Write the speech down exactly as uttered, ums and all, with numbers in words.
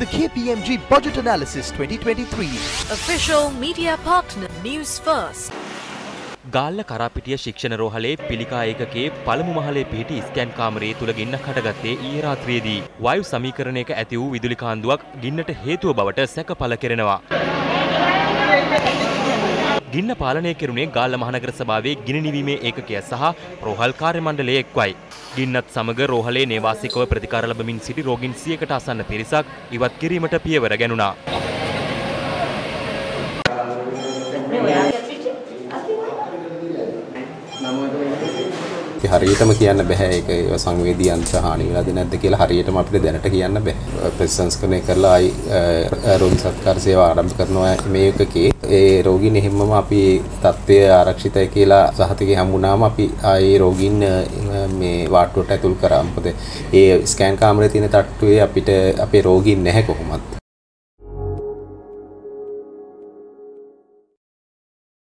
the K P M G Budget Analysis twenty twenty-three. Official media partner, News First. Galla Karapitiya Shikshana Rohale, Pilika Ekake, Palamu Mahale Piti, Scan Kamre, Tulaginna Katagate, Ira Tredi, Wayu Samikaranayeka Athiu, Vidulika Anduak, Ginnethehe to Babatas Seka Palakerenawa. Ginna Palane Kirune, Galla Mahanagar Sabhave, Ginnethehe Ekake Saha, Rohal Kary Mandal Ekwai. Ginnat Samaga Rohale, Nevasiko, Pratikara Labamin City, Rogin Siakatasan Pirisak, Ivat Kirimata Pieva Ganuna. හරියටම කියන්න බෑ ඒක ඒ සංවේදී අංශ හානි වෙලාද නැද්ද කියලා හරියටම අපිට දැනට කියන්න බෑ ප්‍රතිසංස්කරණය කරලා ආයි රෝගී සත්කාර සේවා ආරම්භ කරනවා මේකකේ ඒ රෝගීන් එහෙමම අපි තත්ත්වය ආරක්ෂිතයි කියලා සහතිකේ හම්බුනාම අපි ආයි රෝගීන් මේ වාට්ටුවට ඇතුල් කරා මොකද ඒ ස්කෑන් කාමරේ තියෙන තට්ටුවේ අපිට අපේ රෝගීන් නැහැ කොහොමත්